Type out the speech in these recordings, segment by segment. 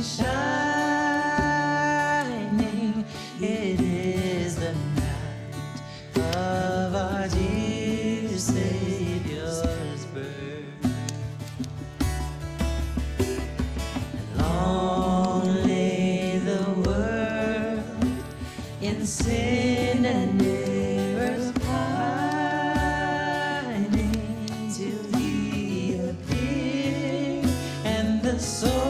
is shining. It is the night of our dear Savior's birth. Lonely the world in sin and neighbors pining till He appeared and the soul.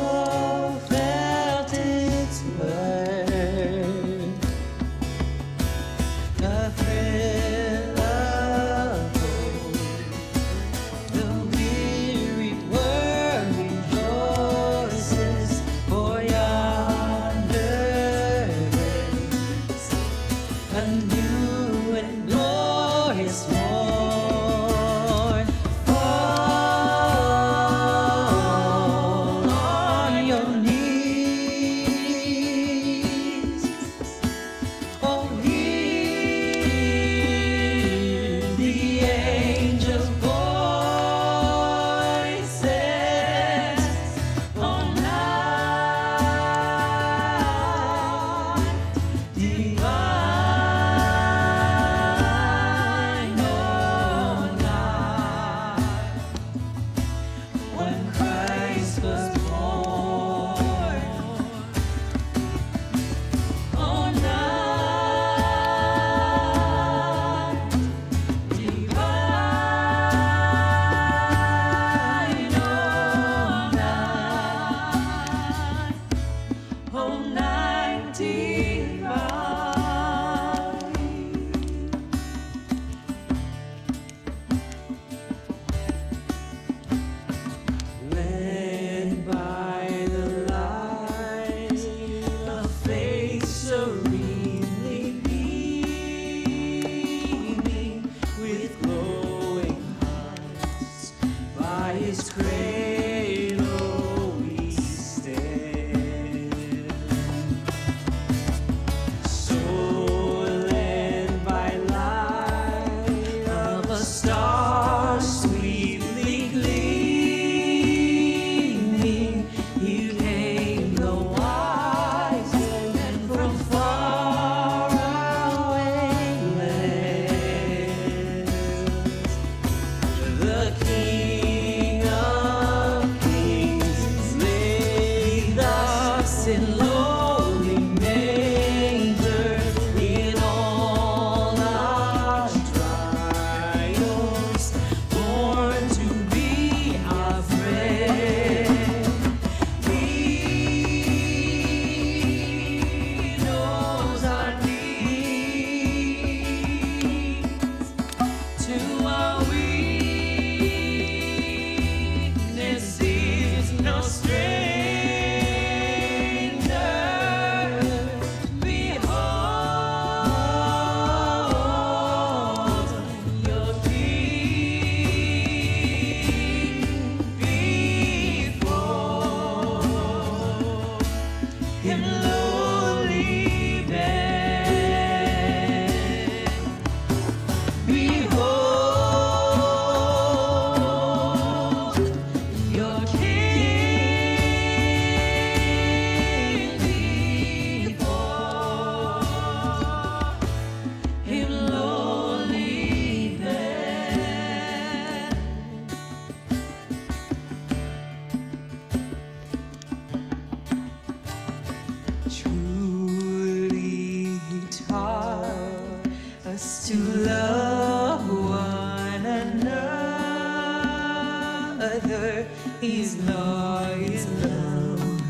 To love one another, His law is love,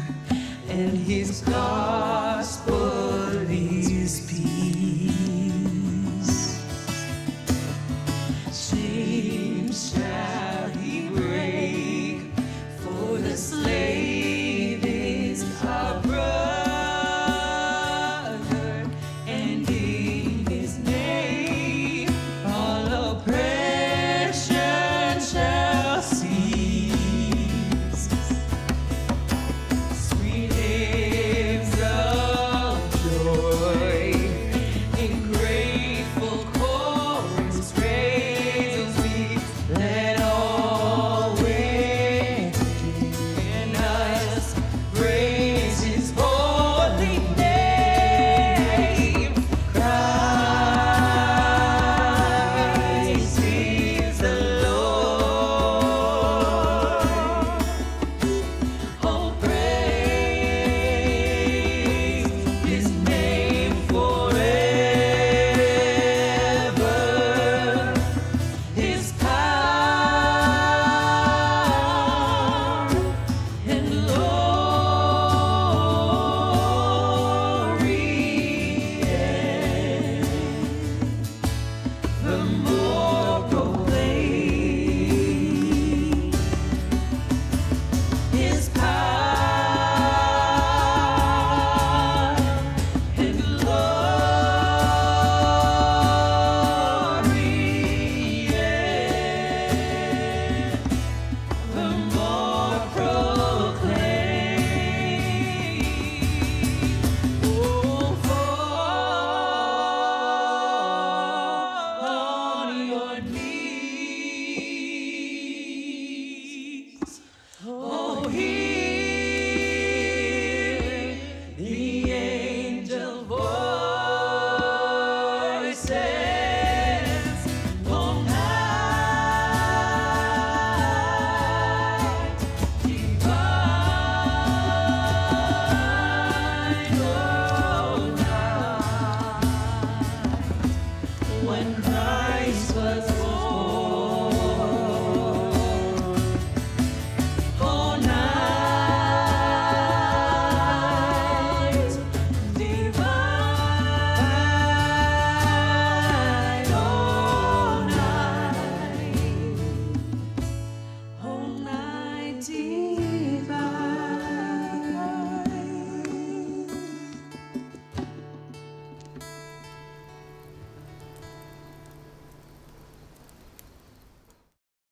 and His God.